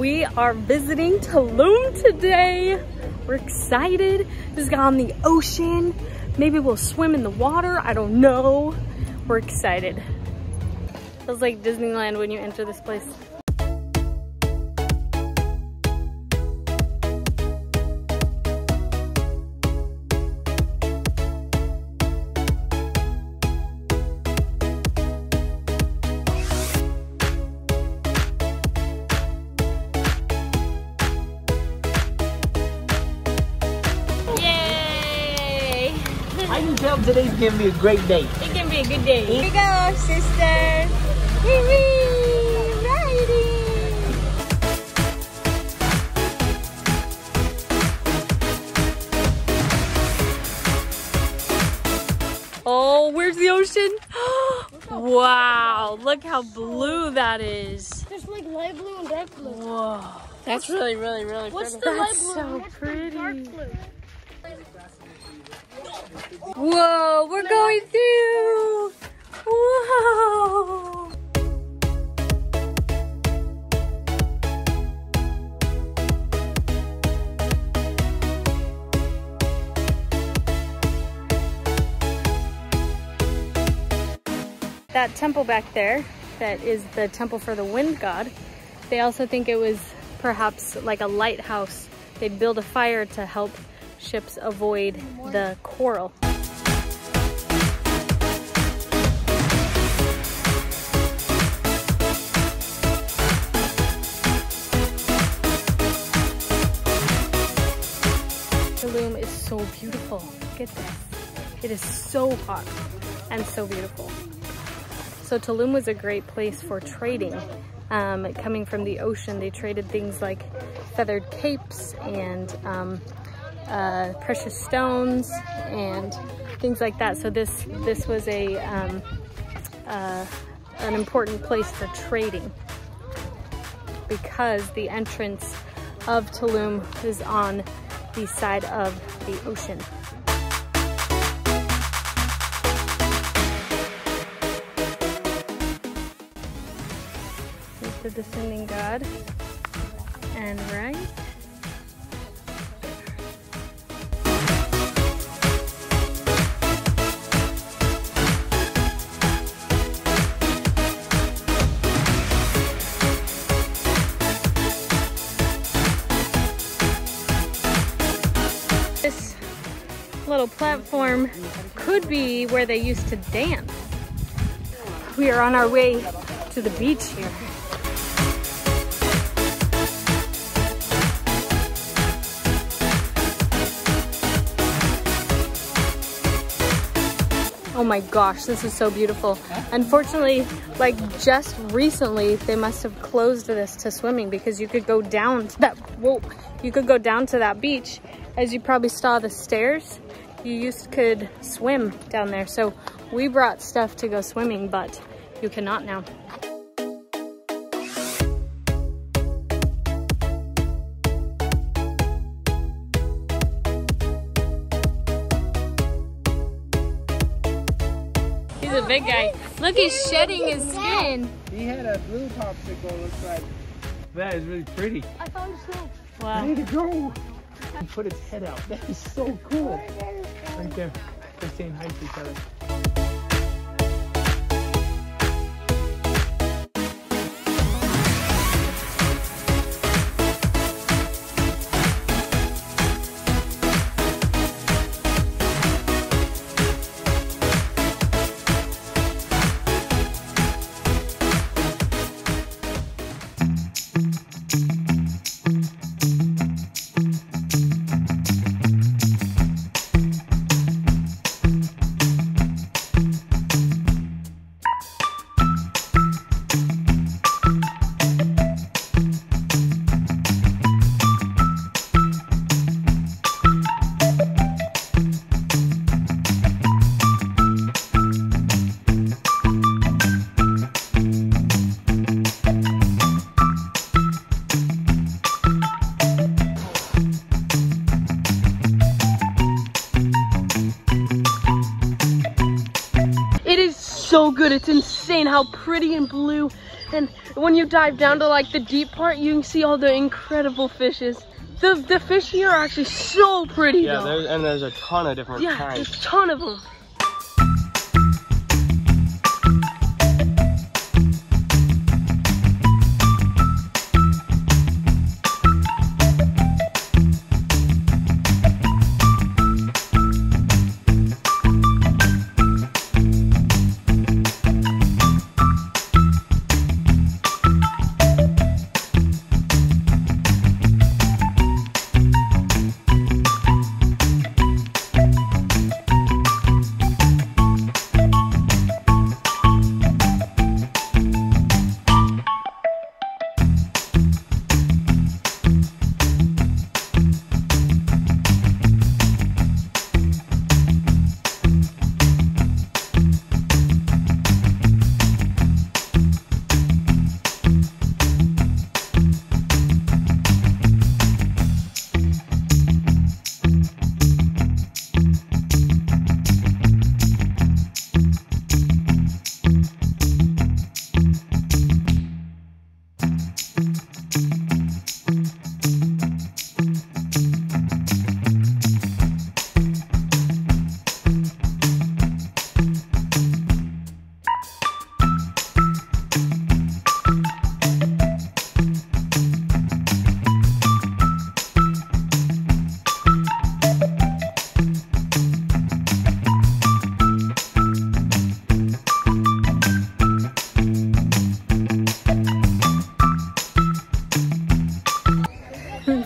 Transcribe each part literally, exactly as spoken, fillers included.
We are visiting Tulum today. We're excited. Just got on the ocean. Maybe we'll swim in the water. I don't know. We're excited. Feels like Disneyland when you enter this place. I can tell today's gonna be a great day. It can be a good day. Here we go, sister. Wee wee, riding. Oh, where's the ocean? Wow, look how blue that is. There's like light blue and dark blue. Whoa, that's really, really, really pretty. What's the light blue? So pretty. Dark blue. Whoa, we're going through! Whoa! That temple back there, that is the temple for the wind god, they also think it was perhaps like a lighthouse. They'd build a fire to help ships avoid the coral. Tulum is so beautiful. Look at this. It is so hot and so beautiful. So Tulum was a great place for trading. Um, coming from the ocean, they traded things like feathered capes and um, Uh, precious stones and things like that. So this this was a um, uh, an important place for trading because the entrance of Tulum is on the side of the ocean. Here's the descending god and right. Little platform could be where they used to dance. We are on our way to the beach here. Oh my gosh, this is so beautiful. Unfortunately, like just recently, they must have closed this to swimming because you could go down to that, whoa, you could go down to that beach. As you probably saw the stairs, you used could swim down there. So we brought stuff to go swimming, but you cannot now. He's a big guy. Look, he's shedding his skin. He had a blue popsicle, looks like. That is really pretty. I found a snake. Wow. Way to go. And put its head out. That is so cool. Right there. They're saying hi to each other. It is so good. It's insane how pretty and blue And when you dive down to like the deep part, you can see all the incredible fishes. The, the fish here are actually so pretty yeah, though. There's, and there's a ton of different yeah, kinds. Yeah, there's a ton of them.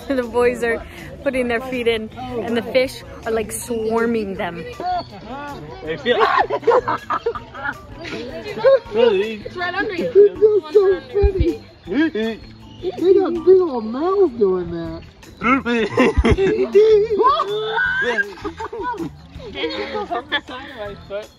The boys are putting their feet in, and the fish are like swarming them. They feel it's right under you. It's so pretty. They got big old mouths doing that. Off the side of my foot.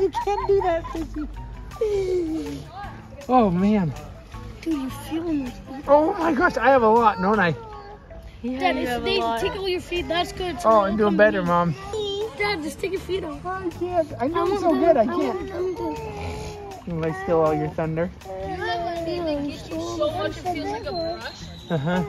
You can't do that, Sissy. Oh man. Dude, you're feeling this. Oh my gosh, I have a lot, don't I? Yeah, Dad, you if they tickle your feet, that's good. It's oh, I'm doing better, you. Mom. Dad, just take your feet off. Oh, I can't. I know I'm so done. Good, I, I can't. Can I steal all your thunder? Yeah, you know, it so so much, it feels like a brush. Uh-huh.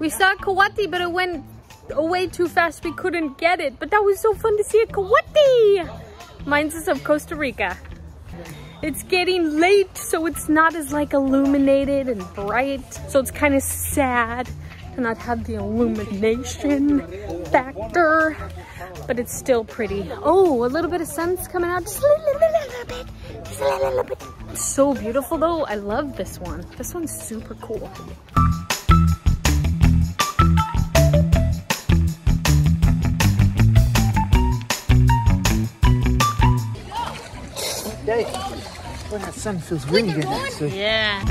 We saw Coati, but it went away too fast. We couldn't get it, but that was so fun to see a Coati. Mine's is of Costa Rica. It's getting late, so it's not as like illuminated and bright. So it's kind of sad to not have the illumination factor, but it's still pretty. Oh, a little bit of sun's coming out, just a little, little bit, just a little bit. It's so beautiful though. I love this one. This one's super cool. Day. Boy, that sun feels really good actually. Yeah.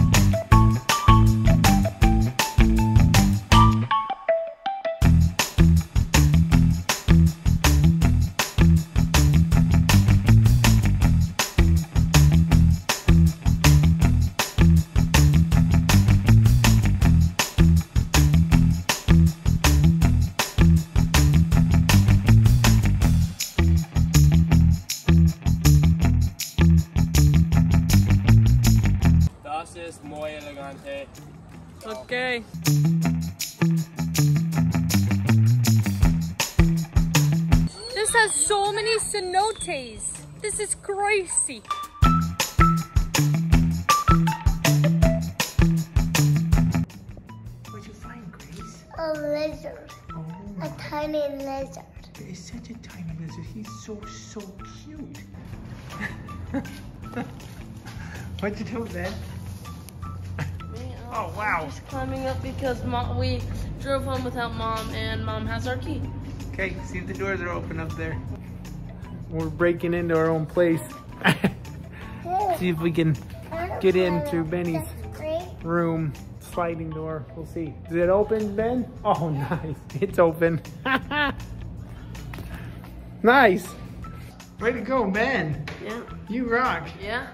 Okay. This has so many cenotes. This is crazy. What'd you find, Grace? A lizard. Oh. A tiny lizard. There is such a tiny lizard. He's so, so cute. What'd you do then? Oh, wow. I'm just climbing up because mom, we drove home without mom, and mom has our key. Okay, see if the doors are open up there. We're breaking into our own place. See if we can get into Benny's room. Sliding door, we'll see. Is it open, Ben? Oh, nice, it's open. Nice. Way to go, Ben. Yeah. You rock. Yeah.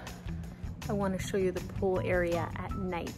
I want to show you the pool area at night.